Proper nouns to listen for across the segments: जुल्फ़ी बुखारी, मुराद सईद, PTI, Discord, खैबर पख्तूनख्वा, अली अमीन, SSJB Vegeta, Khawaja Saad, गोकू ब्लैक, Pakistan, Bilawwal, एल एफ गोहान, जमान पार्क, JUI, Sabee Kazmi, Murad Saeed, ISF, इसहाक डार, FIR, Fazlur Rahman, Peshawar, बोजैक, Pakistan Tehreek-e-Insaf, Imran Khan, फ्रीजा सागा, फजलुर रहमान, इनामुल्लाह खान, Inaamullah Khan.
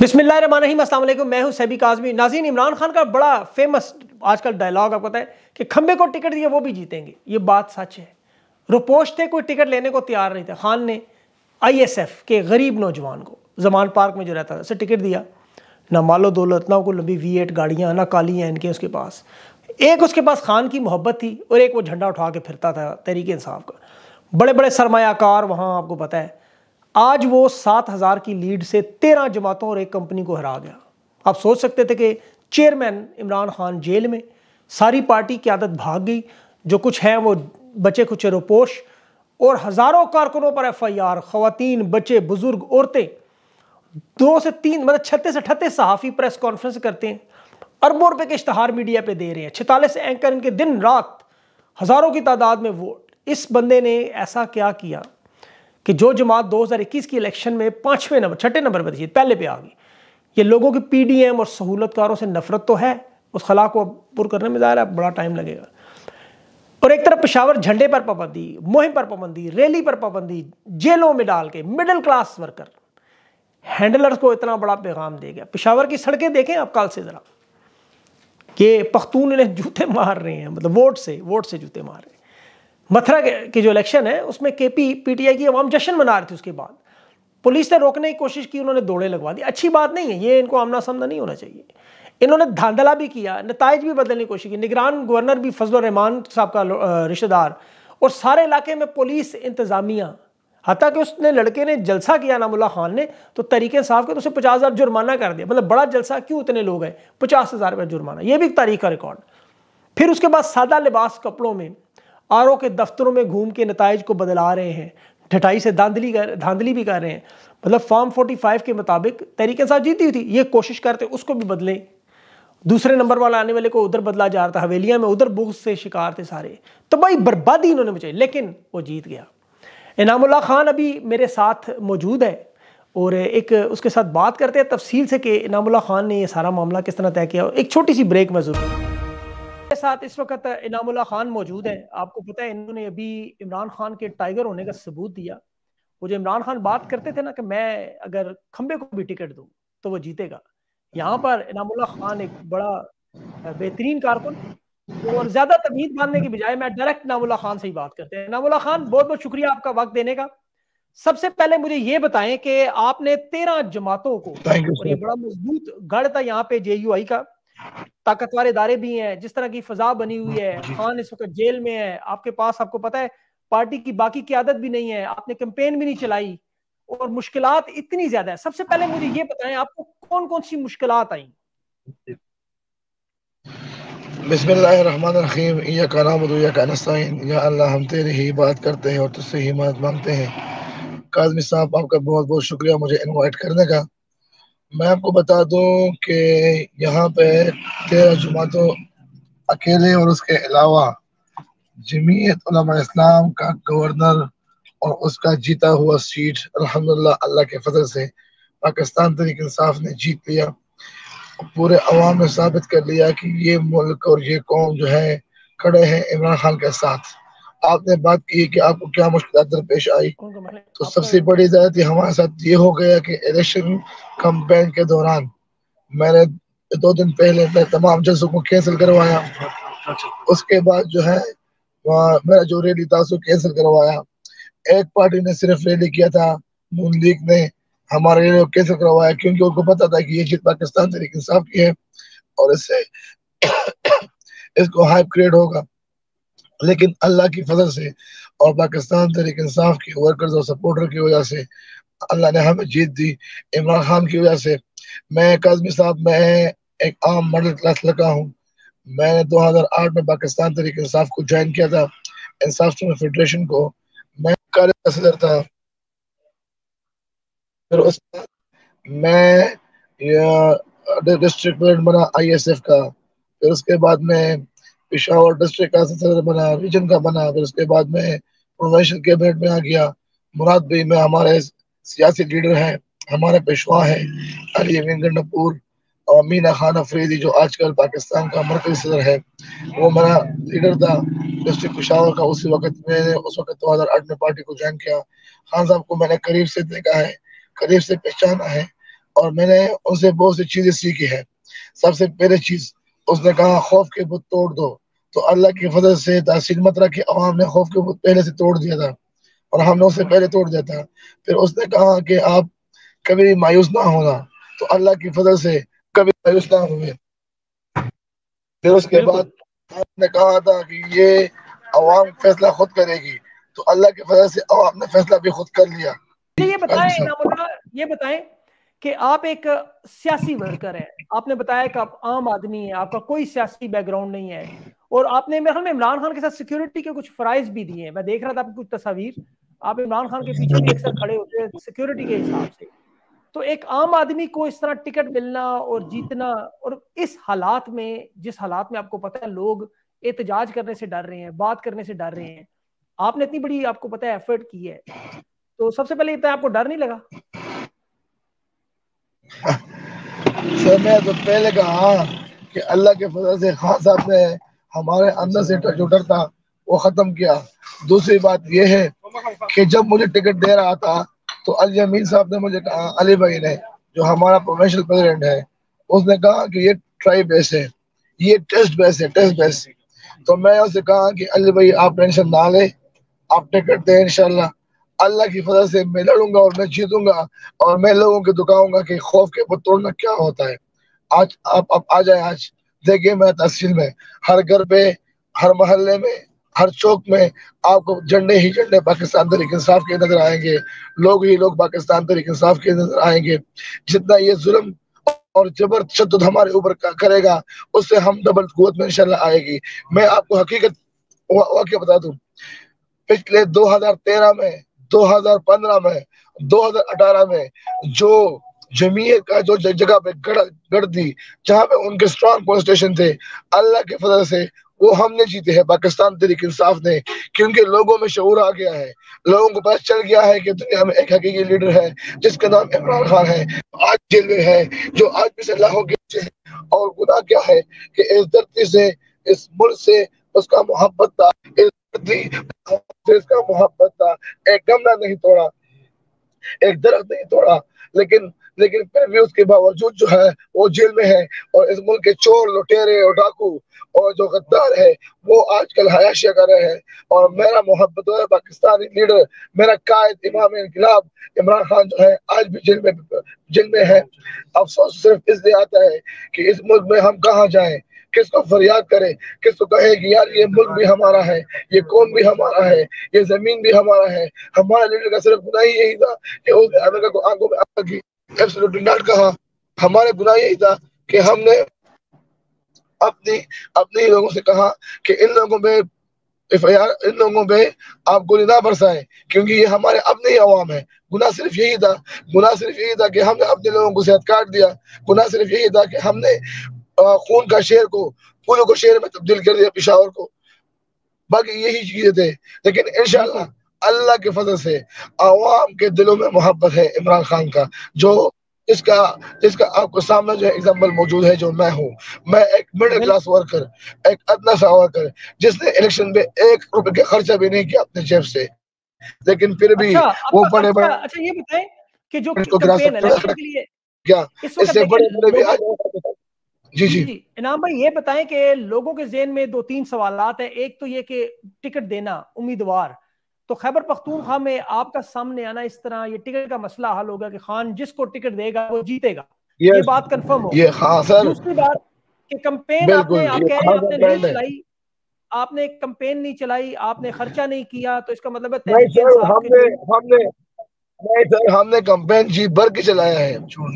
बिस्मिल्लाहिर्रहमानिर्रहीम, अस्सलाम वालेकुम। मैं हूं सबी काज़मी। नाज़रीन, इमरान खान का बड़ा फेमस आजकल डायलॉग आपको पता है कि खंबे को टिकट दिए वो भी जीतेंगे। ये बात सच है। रुपोश थे, कोई टिकट लेने को तैयार नहीं था। खान ने ISF के गरीब नौजवान को जमान पार्क में जो रहता था उसे टिकट दिया। ना मालो दौलत, ना उनको लंबी V8 गाड़ियाँ, ना काली हैं इनके उसके पास। एक उसके पास खान की मोहब्बत थी और एक वो झंडा उठा के फिरता था तहरीक-ए-इंसाफ का। बड़े बड़े सरमायाकार वहाँ, आपको पता है। आज वो 7,000 की लीड से 13 जमातों और एक कंपनी को हरा गया। आप सोच सकते थे कि चेयरमैन इमरान खान जेल में, सारी पार्टी की आदत भाग गई, जो कुछ हैं वो बचे कुछ रोपोश, और हज़ारों कारकुनों पर FIR, ख़वातीन, बच्चे, बुज़ुर्ग, औरतें, 2 से 3 मतलब 36 से 38 सहाफ़ी प्रेस कॉन्फ्रेंस करते हैं, अरबों रुपये के इश्तहार मीडिया पे दे रहे हैं, 46 एंकर इनके दिन रात, हज़ारों की तादाद में वोट। इस बंदे ने ऐसा क्या किया कि जो जमात 2021 की इलेक्शन में 5वें नंबर 6ठे नंबर पर थी, पहले पे आ गई। ये लोगों की PDM और सहूलतकारों से नफरत तो है, उस खला को पुर करने में ज़ाहिर है बड़ा टाइम लगेगा। और एक तरफ पेशावर झंडे पर पाबंदी, मुहिम पर पाबंदी, रैली पर पाबंदी, जेलों में डाल के मिडिल क्लास वर्कर हैंडलर्स को इतना बड़ा पैगाम दे गया। पेशावर की सड़कें देखें आप कल से ज़रा, ये पख्तून ने जूते मार रहे हैं, मतलब वोट से जूते मार रहे हैं। मथुरा के जो इलेक्शन है उसमें PTI की अवाम जश्न मना रही थी। उसके बाद पुलिस ने रोकने की कोशिश की, उन्होंने दौड़े लगवा दी। अच्छी बात नहीं है ये, इनको आमना सामना नहीं होना चाहिए। इन्होंने धांधला भी किया, नताइज भी बदलने की कोशिश की। निगरान गवर्नर भी फजलुर रहमान साहब का रिश्तेदार, और सारे इलाके में पुलिस इंतजामिया। हालांकि उसने लड़के ने जलसा किया इनामुल्लाह खान ने, तो तहरीक-ए-इंसाफ के तो उसे 50,000 जुर्माना कर दिया। मतलब बड़ा जलसा क्यों, इतने लोग हैं, 50,000 रुपये जुर्माना, ये भी एक तारीख का रिकॉर्ड। फिर उसके बाद सादा लिबास कपड़ों में RO के दफ्तरों में घूम के नताइज को बदला रहे हैं, ढटाई से धांधली भी कर रहे हैं। मतलब फॉर्म 45 के मुताबिक तहरीक-ए-इंसाफ जीती हुई थी, ये कोशिश करते उसको भी बदलें। दूसरे नंबर वाला आने वाले को उधर बदला जा रहा था, हवेलियाँ में उधर बुग़्ज़ से शिकार थे सारे। तो भाई बर्बादी इन्होंने मचाई, लेकिन वो जीत गया। इनामुल्लाह खान अभी मेरे साथ मौजूद है और एक उसके साथ बात करते हैं तफसील से कि इनामुल्लाह खान ने ये सारा मामला किस तरह तय किया। एक छोटी सी ब्रेक में जरूर। मेरे साथ इस वक्त इनामुल्लाह खान मौजूद है। आपको पता है इन्होंने अभी इमरान खान के टाइगर होने का सबूत दिया। वो जो इमरान खान बात करते थे ना कि मैं अगर खंबे को भी टिकट दूँ तो वो जीतेगा, यहाँ पर इनामुल्लाह खान एक बड़ा बेहतरीन कारकुन, और ज्यादा तमीज बांधने की बजाय मैं डायरेक्ट इनामुल्लाह खान से ही बात करते हैं। इनामुल्लाह खान, बहुत बहुत शुक्रिया आपका वक्त देने का। सबसे पहले मुझे ये बताएं कि आपने 13 जमातों को, और ये बड़ा मजबूत गढ़ था यहाँ पे JUI का, ताकतवर इदारे भी हैं, जिस तरह की फजा बनी हुई है, खान इस वक्त जेल में है, आपके पास, आपको पता है, पार्टी की बाकी क्यादत भी नहीं है, आपने कैंपेन भी नहीं चलाई, और मुश्किलात इतनी ज्यादा है। सबसे पहले मुझे ये बताएं आपको कौन कौन सी मुश्किलात आई। बिस्मिल्लाहिर्रहमानिर्रहीम, या कलाम या कानस्ताइन, या अल्लाह हम तेरी ही बात करते हैं और तुझसे ही मदद मांगते हैं। काज़मी साहब, आपका बहुत बहुत शुक्रिया मुझे इनवाइट करने का। मैं आपको बता दूं कि यहाँ पे 13 जमातों अकेले और उसके अलावा जमीयत उलमा इस्लाम का गवर्नर और उसका जीता हुआ सीट अल्हम्दुलिल्लाह अल्लाह के फजल से पाकिस्तान तहरीक इंसाफ ने जीत लिया। पूरे अवाम ने साबित कर लिया कि ये मुल्क और ये कौम जो है खड़े हैं इमरान खान के साथ। आपने बात की कि आपको क्या मुश्किल दरपेश आई, तो सबसे बड़ी ज्यादा हमारे साथ ये हो गया कि इलेक्शन कैंपेन के दौरान मैंने 2 दिन पहले मैं तमाम जल्सों को कैंसिल करवाया, उसके बाद जो है मेरा जो रैली था उसको कैंसिल करवाया। एक पार्टी ने सिर्फ रैली किया था, नून लीग ने, हमारे लिए कैसे करवाया, क्योंकि उनको पता था कि ये जीत पाकिस्तान तहरीक इंसाफ की है और इससे इसको हाइप क्रिएट होगा। लेकिन अल्लाह की फजल से और पाकिस्तान तहरीक इंसाफ के वर्कर्स और सपोर्टर की वजह से अल्लाह ने हमें जीत दी, इमरान खान की वजह से। मैं काज़मी साहब, मैं एक आम मिडिल क्लास लड़का हूँ। मैंने 2008 में पाकिस्तान तहरीक इंसाफ को ज्वाइन किया था, इंसाफ फेडरेशन को। मैं कार्यदर था, फिर उस मैं डिस्ट्रिक्ट प्रेसिडेंट बना ISF का, फिर उसके बाद में पेशावर डिस्ट्रिक्ट का सदर बना, रीजन का बना, फिर उसके बाद में प्रोविंशियल कैबिनेट में आ गया। मुराद भाई में हमारे सियासी लीडर हैं, हमारे पेशवा हैं अली अमीन, और मीना खान अफरीदी जो आजकल पाकिस्तान का मरकजी सदर है, वो मेरा लीडर था डिस्ट्रिक्ट पेशावर का। उसी वक्त मैंने उस वक्त 2008 में पार्टी को ज्वाइन किया। खान साहब को मैंने करीब से देखा है, करीब से पहचाना है और मैंने उससे बहुत सी चीज़ें सीखी है। सबसे पहले चीज़ उसने कहा खौफ के बुत तोड़ दो, तो अल्लाह की फजल से तासीर मत रखी और हमने खौफ के बुत पहले से तोड़ दिया था और हमने उससे पहले तोड़ दिया था। फिर उसने कहा कि आप कभी मायूस ना होना, तो अल्लाह की फजल से कभी मायूस ना हुए। फिर उसके बाद आपने कहा था कि ये आवाम फैसला खुद करेगी, तो अल्लाह की फजल से आवाम ने फैसला भी खुद कर लिया। ये बताएं कि आप एक सियासी वर्कर हैं, आपने बताया कि आप आम आदमी हैं, आपका कोई सियासी बैकग्राउंड नहीं है, और आपने मेरे ख्याल में इमरान खान के साथ सिक्योरिटी के कुछ फ़राइज भी दिए हैं। मैं देख रहा था आपकी कुछ तस्वीर, आप इमरान खान के पीछे भी अक्सर खड़े होते हैं सिक्योरिटी के हिसाब से। तो एक आम आदमी को इस तरह टिकट मिलना और जीतना, और इस हालात में, जिस हालात में आपको पता है लोग एहतजाज करने से डर रहे हैं, बात करने से डर रहे हैं, आपने इतनी बड़ी, आपको पता है, एफर्ट की है, तो सबसे पहले इतना आपको डर नहीं लगा? सर मैं तो पहले कहा कि अल्लाह के फजल से खान साहब ने हमारे अंदर से जो डर था वो खत्म किया। दूसरी बात ये है कि जब मुझे टिकट दे रहा था तो अली अमीन साहब ने मुझे कहा, अली भाई ने, जो हमारा प्रोविंशियल प्रेसिडेंट है, उसने कहा कि ये ट्राई बेस है, ये टेस्ट बेस है, टेस्ट बेस। तो मैं उससे कहा कि अली भाई आप टेंशन ना ले, आप टिकट दें, इंशाल्लाह अल्लाह की फजल से मैं लड़ूंगा और मैं जीतूंगा और मैं लोगों को दिखाऊंगा कि खौफ के बुत तोड़ना क्या होता है। आज आप आ जाए, आज देखिए मैं तहसील में हर घर पे, हर मोहल्ले में, हर चौक में आपको झंडे ही झंडे पाकिस्तान तहरीक इंसाफ के नजर आएंगे, लोग ही लोग पाकिस्तान तहरीक इंसाफ के नजर आएंगे। जितना ये जुल्म और जबर तशद्दुद हमारे ऊपर करेगा, उससे हम डबल कुव्वत में इंशाल्लाह आएगी। मैं आपको हकीकत वाकया बता दूं, पिछले 2013 में, 2015 में, 2018 में जो जमीयत का जो जगह पे गढ़ दी, जहाँ पे उनके स्ट्रांग पोजिशन थे, अल्लाह के फजल से वो हमने जीते हैं, पाकिस्तान तहरीक इंसाफ ने, क्योंकि लोगों में शऊर आ गया है, लोगों को पता चल गया है कि दुनिया में एक हकीकी लीडर है जिसका नाम इमरान खान है, आज जेल में है, जो आज भी सलाखों के पीछे है। और गुनाह क्या है कि इस धरती से, इस मुल्क से उसका मोहब्बत था, इस धरती से इसका मोहब्बत था। एक गमला नहीं तोड़ा, एक दरख्त नहीं तोड़ा, लेकिन फिर भी उसके बावजूद जो है वो जेल में है। और इस मुल्क के चोर लुटेरे और डाकू और जो गद्दार है वो आजकल हयाशिया कर रहे हैं। और मेरा मोहब्बत पाकिस्तानी लीडर, मेरा कायद इमाम इनकलाब इमरान खान जो है आज भी जेल में है। अफसोस सिर्फ इसलिए आता है कि इस मुल्क में हम कहाँ जाएं, किसको फरियाद करें, किसको कहे कि यार ये मुल्क भी हमारा है, ये कौम भी हमारा है, ये जमीन भी हमारा है। हमारे लीडर का सिर्फ गुनाह ही यही था कि उसने अमेरिका को आंखों में आंख की एब्सोल्युटली नॉट कहा। हमारे गुनाह यही था कि हमने अपने लोगों से कहा कि इन लोगों में आप गोली ना बरसाएं, क्योंकि ये हमारे अपने ही अवाम है। गुनाह सिर्फ यही था कि हमने अपने लोगों को सेहत काट दिया। गुनाह सिर्फ यही था कि हमने खून का शेर को फूलों को शेर में तब्दील कर दिया, पेशावर को। बाकी यही चीजें थे, लेकिन इंशाल्लाह अल्लाह के फजल से आवाम के दिलों में मोहब्बत है इमरान खान का, जो इसका आपको सामने जो है एग्जाम्पल मौजूद है, जो मैं हूँ। मैं एक मिडिल क्लास वर्कर, एक अदना सा वर्कर, जिसने इलेक्शन में एक रुपए का खर्चा भी नहीं किया अपने जेब से, लेकिन फिर भी वो बड़े ये बताएं कि जो क्या इससे बड़े भी आज जी। इनाम भाई ये बताएं कि लोगों के जेहन में दो तीन सवालात है। एक तो ये कि टिकट देना उम्मीदवार, तो खैबर पख्तूनख्वा में आपका सामने आना, इस तरह ये टिकट का मसला हल होगा कि खान जिसको टिकट देगा वो जीतेगा, ये बात कंफर्म होगी। दूसरी बात कि कैंपेन आपने कैंपेन नहीं चलाई, आपने खर्चा नहीं किया, तो इसका मतलब है नहीं सर, हमने कैंपेन जी भर के चलाया है, वो छोड़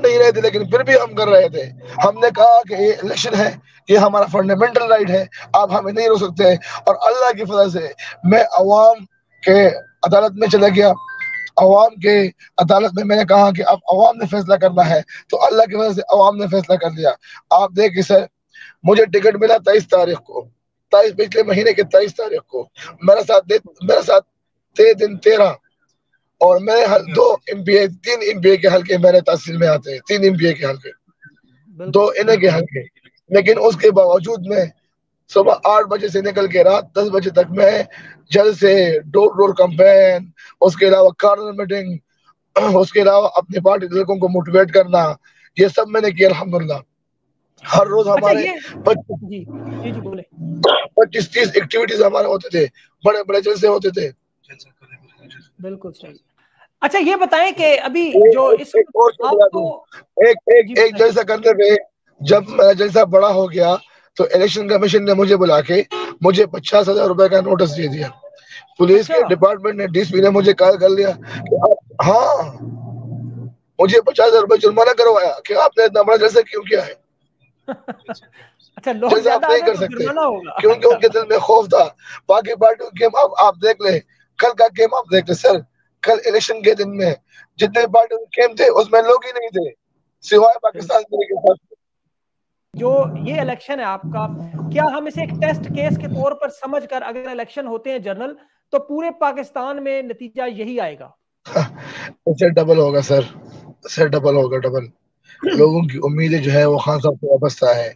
नहीं रहे थे, लेकिन फिर भी हम कर रहे थे। हमने कहा कि ये इलेक्शन है, ये हमारा फंडामेंटल राइट है, आप हमें नहीं रोक सकते। और अल्लाह की फजल से मैं अवाम के अदालत में चला गया, अवाम के अदालत में मैंने कहा कि अब अवाम ने फैसला करना है, तो अल्लाह की वजह से अवाम ने फैसला कर लिया। आप देखिए सर, मुझे टिकट मिला 23 तारीख को, पिछले महीने के 23 तारीख को। मेरे साथ 13 दिन 13 और मेरे 2 MPA 3 MPA के हल्के मेरे तहसील में आते हैं, 3 MPA के हल्के, 2 NA के हल्के। लेकिन उसके बावजूद मैं सुबह 8 बजे से निकल के रात 10 बजे तक मैं जल से डोर कैंपेन, उसके अलावा कार्नर मीटिंग, उसके अलावा अपने पार्टी लोगों को मोटिवेट करना, ये सब मैंने किया अल्हम्दुलिल्लाह। हर रोज हमारे 25-30 एक्टिविटीज हमारे होते थे, बड़े बड़े जलसे होते थे। बिल्कुल सही। अच्छा ये बताएं कि अभी जो एक जलसा करने पे जब मेरा जलसा बड़ा हो गया तो इलेक्शन कमीशन ने मुझे बुला के मुझे 50,000 रुपए का नोटिस दे दिया। पुलिस के डिपार्टमेंट ने डीसीपी ने मुझे कॉल कर लिया कि आप, हाँ मुझे 50,000 रुपए जुर्माना करवाया कि आपने इतना बड़ा जलसा क्यों किया है। अच्छा जैसे आप नहीं कर सकते क्योंकि उनके दिल में खौफ था। बाकी पार्टियों के आप देख ले, कल का गेम आप देख ले सर, कल इलेक्शन के दिन में जितने पार्टियों के गेम थे उसमें लोग ही नहीं थे सिवाय पाकिस्तान के साथ। जो ये इलेक्शन है आपका, क्या हम इसे एक टेस्ट केस के तौर पर समझकर अगर इलेक्शन होते हैं जनरल तो पूरे पाकिस्तान में नतीजा यही आएगा? इससे डबल होगा सर, इससे डबल होगा, डबल। लोगों की उम्मीदें जो है वो खान साहब पर वाबस्ता है,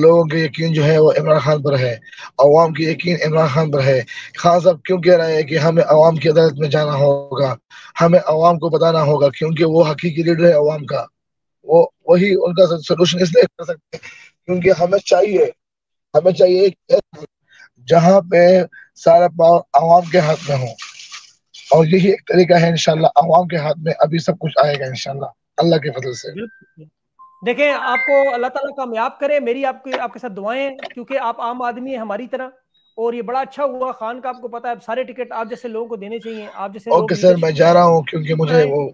लोगों के यकीन जो है वो इमरान खान पर है, अवाम की यकीन इमरान खान पर है। खान साहब क्यों कह रहे हैं कि हमें अवाम की अदालत में जाना होगा, हमें अवाम को बताना होगा, क्योंकि वो हकीकी लीडर है अवाम का। वो वही उनका सोल्यूशन इसलिए कर सकते हैं क्योंकि हमें चाहिए जहाँ पे सारा पावर अवाम के हाथ में हो, और यही एक तरीका है। इंशाल्लाह अवाम के हाथ में अभी सब कुछ आएगा इंशाल्लाह, अल्लाह के फजल से। देखें आपको अल्लाह ताला कामयाब करे, मेरी आपके साथ दुआएं, क्योंकि आप आम आदमी है हमारी तरह, और ये बड़ा अच्छा हुआ खान का आपको पता है, सारे टिकट आप जैसे लोगों को देने चाहिए, आप जैसे। ओके सर, मैं जा रहा हूँ क्योंकि मुझे वो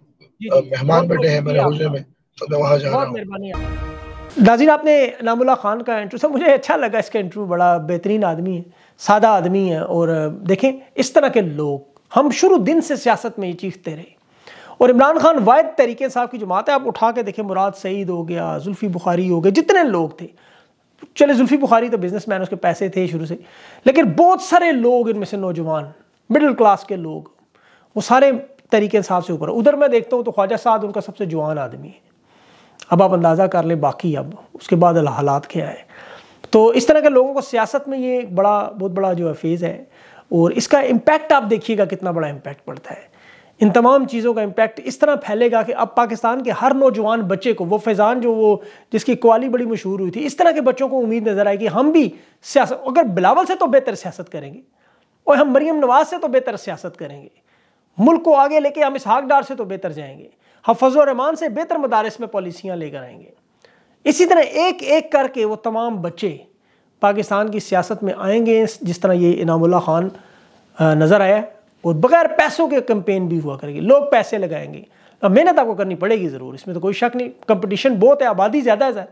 मेहमान बैठे हैं मेरे हुजरे में, तो मैं वहाँ जा रहा हूँ। बहुत मेहरबानी। नाज़रीन आपने इनामुल्लाह खान का इंटरव्यू सब, मुझे अच्छा लगा इसका इंटरव्यू, बड़ा बेहतरीन आदमी है, सादा आदमी है, और देखें इस तरह के लोग हम शुरू दिन से सियासत में ये चीखते रहे। और इमरान खान वायद तरीके साहब की जमात है, आप उठा के देखें, मुराद सईद हो गया, जुल्फ़ी बुखारी हो गए, जितने लोग थे, चले जुल्फ़ी बुखारी तो बिजनेसमैन, उसके पैसे थे शुरू से, लेकिन बहुत सारे लोग इनमें से नौजवान मिडिल क्लास के लोग वो सारे तरीके साहब से ऊपर। उधर मैं देखता हूँ तो ख्वाजा साद उनका सबसे जवान आदमी है। अब आप अंदाज़ा कर लें बाकी अब उसके बाद हालात क्या है। तो इस तरह के लोगों को सियासत में ये एक बड़ा बहुत बड़ा जो फेज़ है, और इसका इम्पैक्ट आप देखिएगा कितना बड़ा इम्पैक्ट पड़ता है। इन तमाम चीज़ों का इम्पैक्ट इस तरह फैलेगा कि अब पाकिस्तान के हर नौजवान बच्चे को वो फैज़ान जो वो जिसकी कवाली बड़ी मशहूर हुई थी, इस तरह के बच्चों को उम्मीद नज़र आएगी हम भी सियासत, अगर बिलावल से तो बेहतर सियासत करेंगे, और हम मरीम नवाज़ से तो बेहतर सियासत करेंगे, मुल्क को आगे लेके हम इसहाक डार से तो बेहतर जाएंगे, हम फजलुर रहमान से बेहतर मदारस में पॉलिसियाँ लेकर आएंगे। इसी तरह एक एक करके वो तमाम बच्चे पाकिस्तान की सियासत में आएंगे, जिस तरह ये इनामुल्लाह खान नज़र आया। और बगैर पैसों के कैंपेन भी हुआ करेगी, लोग पैसे लगाएंगे, अब मेहनत आपको करनी पड़ेगी ज़रूर, इसमें तो कोई शक नहीं, कंपटीशन बहुत है, आबादी ज़्यादा है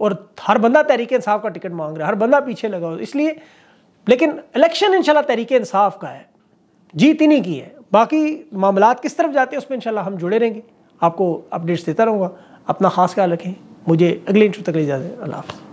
और हर बंदा तहरीक-ए-इंसाफ का टिकट मांग रहा है, हर बंदा पीछे लगा हो इसलिए। लेकिन इलेक्शन इंशाल्लाह तहरीक-ए-इंसाफ का है, जीत इन्हीं की है, बाकी मामलात किस तरफ जाते हैं उस पर इंशाल्लाह हम जुड़े रहेंगे, आपको अपडेट्स देता रहूँगा। अपना खास ख्याल रखें, मुझे अगले इंटरव्यू तक इजाज़त, अल्लाह हाफ़िज़।